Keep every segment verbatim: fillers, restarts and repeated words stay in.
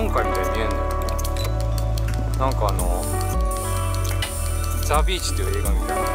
本海みたいに見えんだよ。なんかあのザ・ビーチっていう映画みたいな。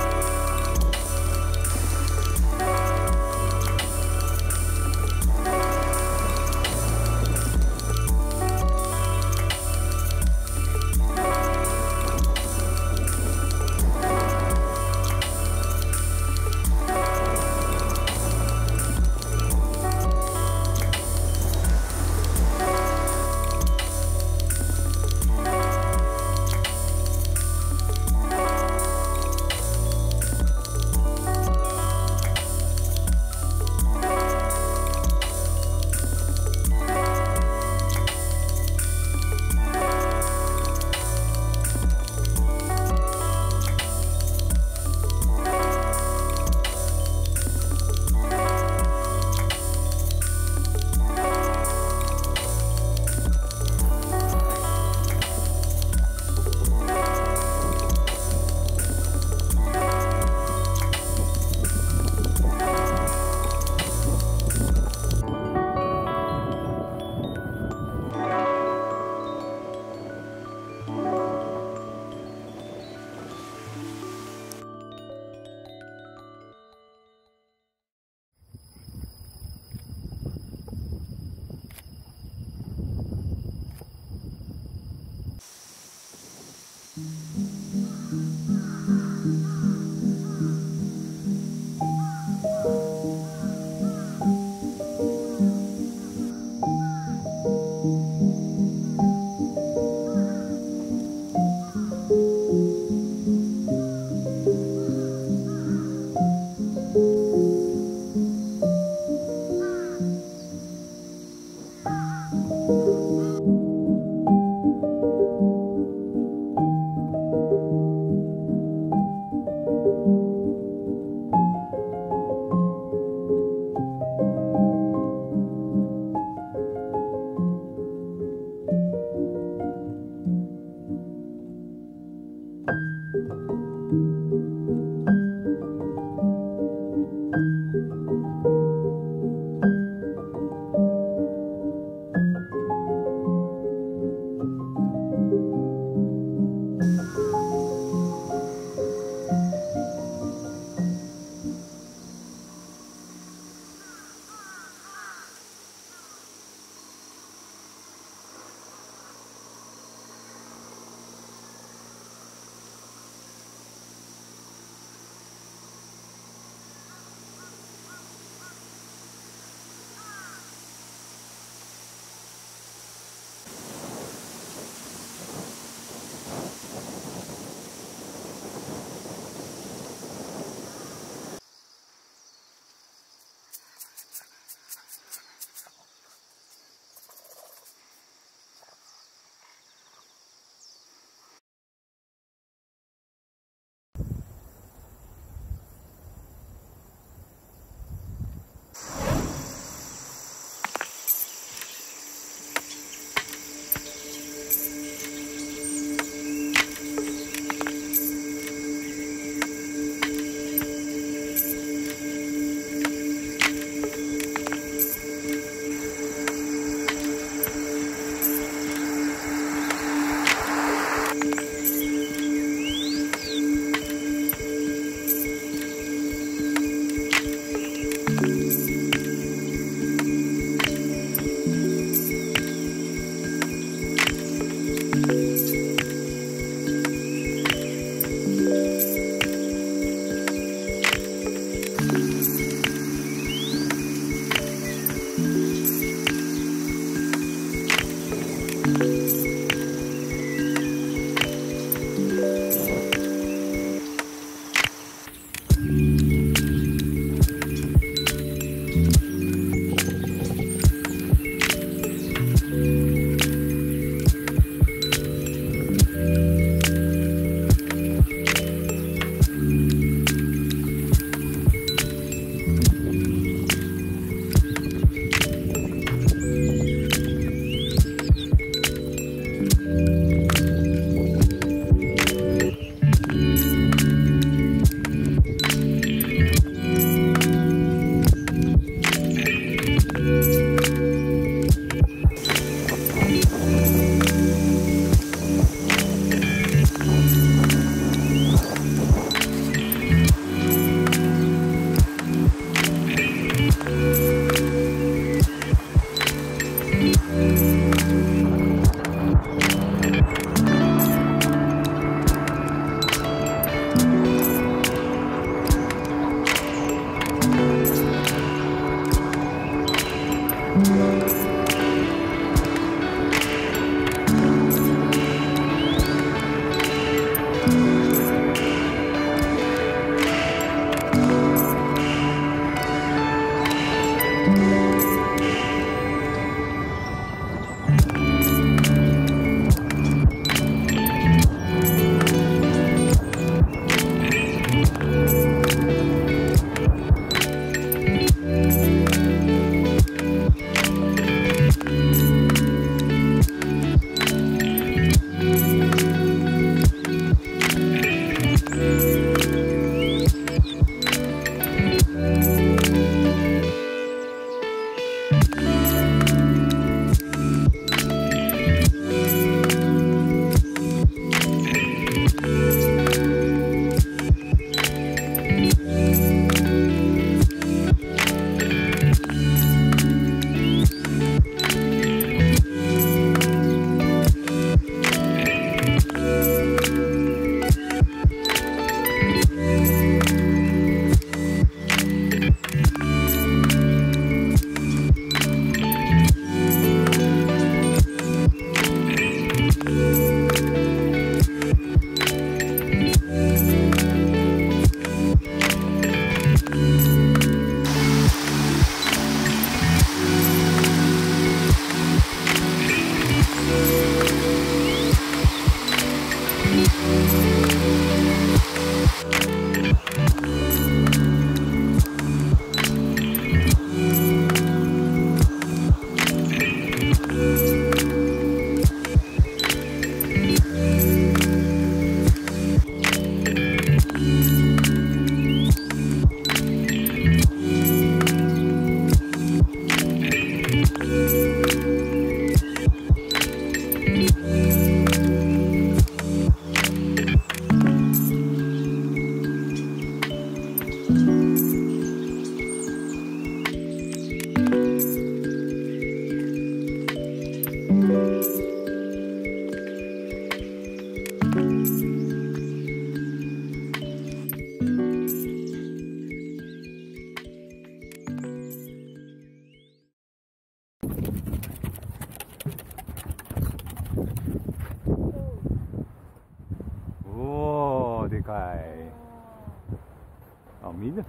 あ、みんな、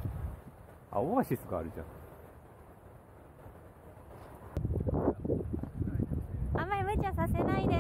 あ、オアシスがあるじゃん。あんまり無茶させないで。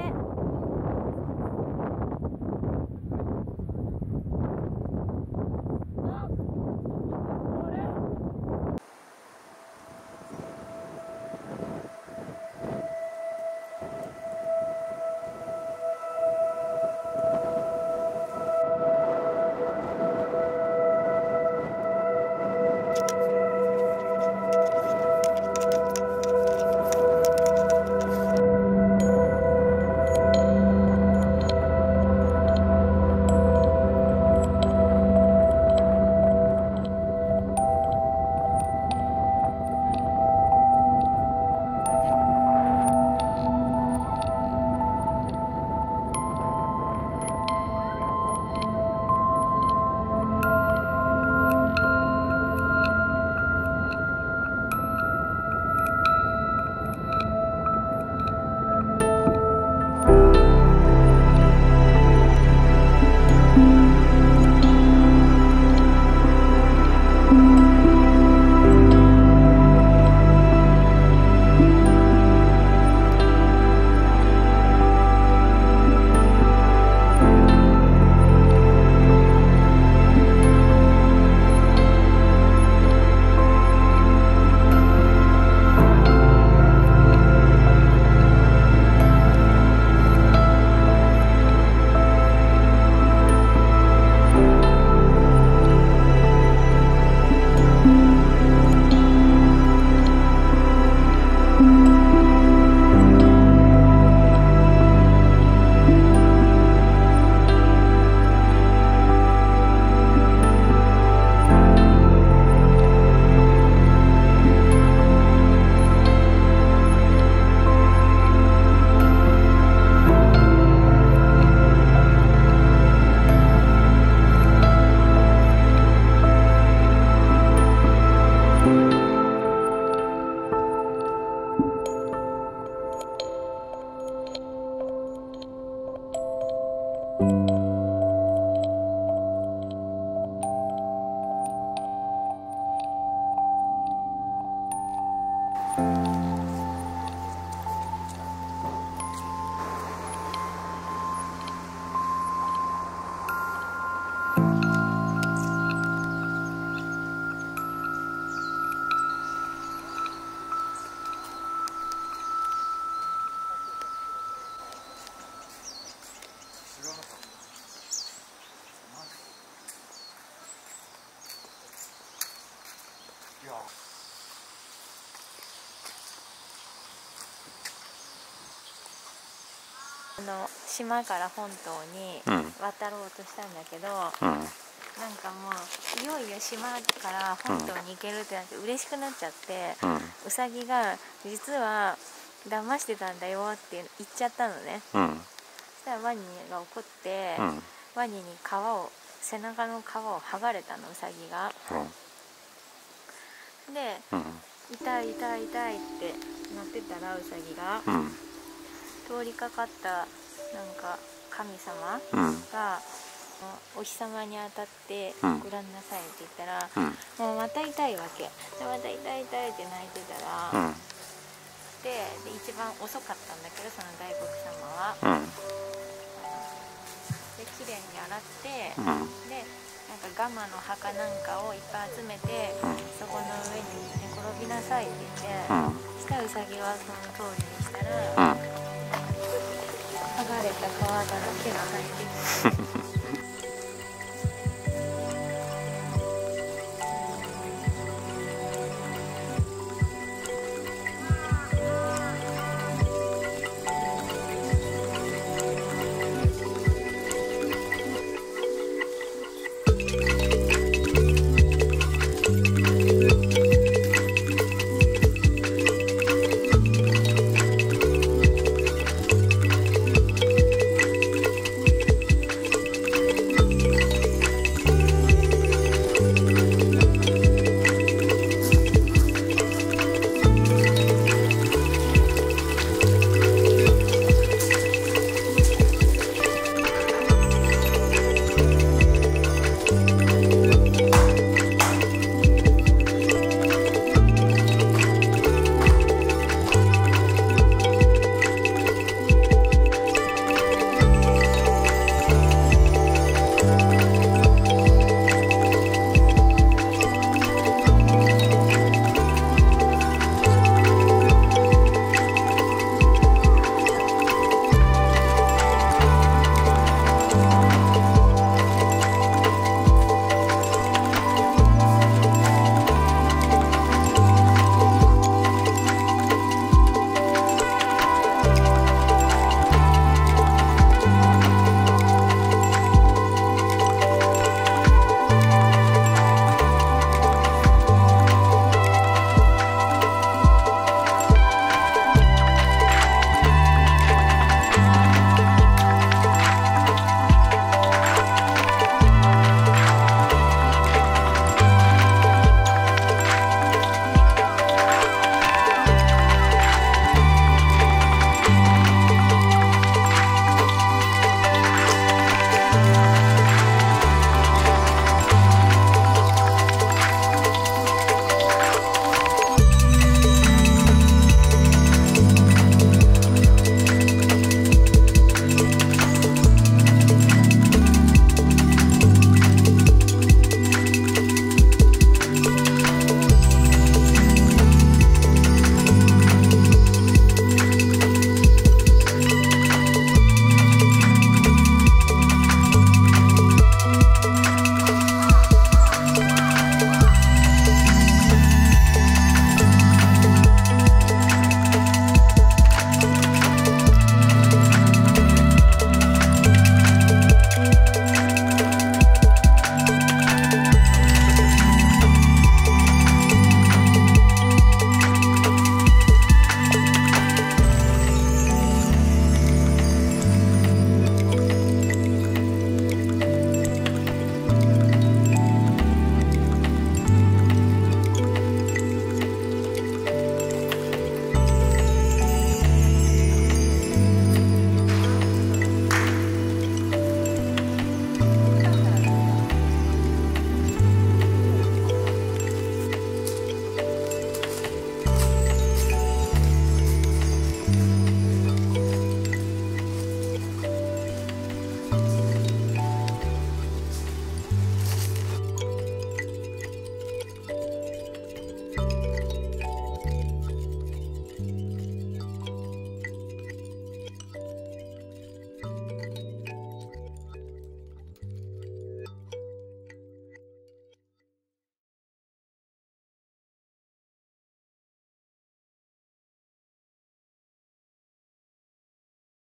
あの島から本島に渡ろうとしたんだけど、うん、なんかもういよいよ島から本島に行けるってなって嬉しくなっちゃって、うん、うさぎが「実は騙してたんだよ」って言っちゃったのね、うん、そしたらワニが怒って、うん、ワニに皮を背中の皮を剥がれたのうさぎが。うん、で、うん、痛い痛い痛いってなってたらうさぎが。うん、通りかかったなんか神様が、うん、お日様に当たってご覧なさいって言ったら、うん、もうまた痛いわけで、また痛い痛いって泣いてたら、うん、で, で一番遅かったんだけどその大黒様は、うん、で綺麗に洗って、うん、でなんかガマの墓なんかをいっぱい集めて、うん、そこの上に寝転びなさいって言って、うん、そしたらウサギはその通りにしたら。うん、剥がれた皮だけが入ってきて